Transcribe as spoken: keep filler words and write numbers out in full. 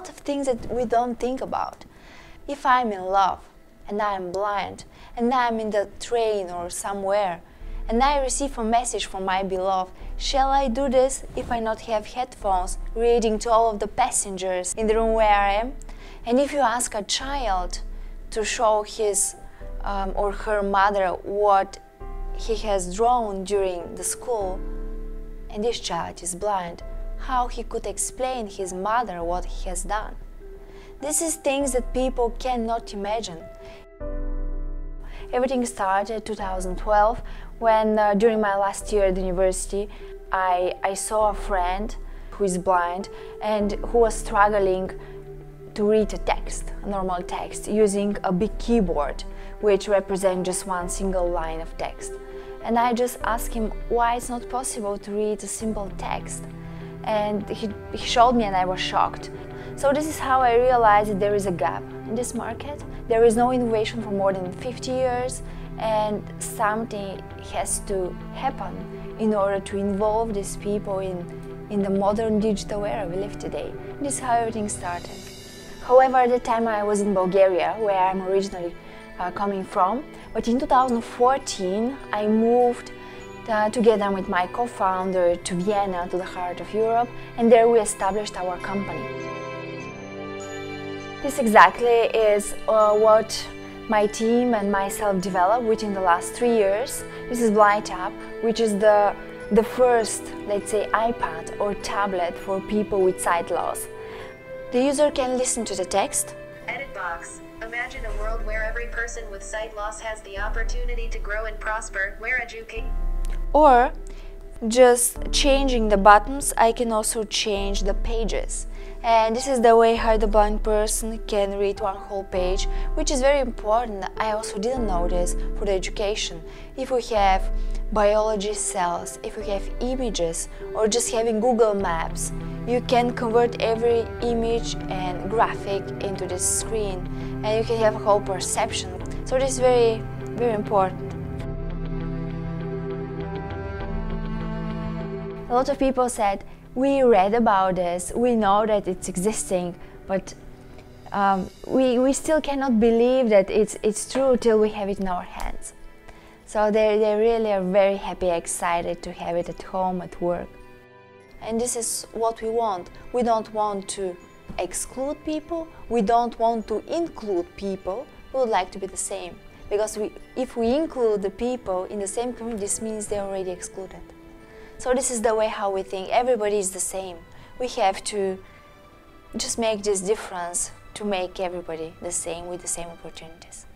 lot of things that we don't think about. If I'm in love and I'm blind and I'm in the train or somewhere and I receive a message from my beloved, shall I do this if I not have headphones, reading to all of the passengers in the room where I am? And if you ask a child to show his um, or her mother what he has drawn during the school, and this child is blind, how he could explain his mother what he has done? This is things that people cannot imagine. Everything started in two thousand twelve when, uh, during my last year at university, I, I saw a friend who is blind and who was struggling to read a text, a normal text, using a big keyboard which represents just one single line of text. And I just asked him why it's not possible to read a simple text. And he, he showed me and I was shocked. So this is how I realized that there is a gap in this market. There is no innovation for more than fifty years, and something has to happen in order to involve these people in, in the modern digital era we live today. This is how everything started. However, at the time I was in Bulgaria, where I'm originally uh, coming from, but in two thousand fourteen I moved Uh, together with my co-founder to Vienna, to the heart of Europe, and there we established our company. This exactly is uh, what my team and myself developed within the last three years. This is BlindApp, which is the, the first, let's say, iPad or tablet for people with sight loss. The user can listen to the text. Edit box. Imagine a world where every person with sight loss has the opportunity to grow and prosper, where education. Or just changing the buttons, I can also change the pages. And this is the way how the blind person can read one whole page, which is very important. I also didn't know this for the education. If we have biology cells, if we have images, or just having Google Maps, you can convert every image and graphic into this screen, and you can have a whole perception. So this is very, very important. A lot of people said, we read about this, we know that it's existing, but um, we, we still cannot believe that it's, it's true till we have it in our hands. So they, they really are very happy, excited to have it at home, at work. And this is what we want. We don't want to exclude people, we don't want to include people, we would like to be the same. Because we, if we include the people in the same community, this means they're already excluded. So this is the way how we think. Everybody is the same. We have to just make this difference to make everybody the same with the same opportunities.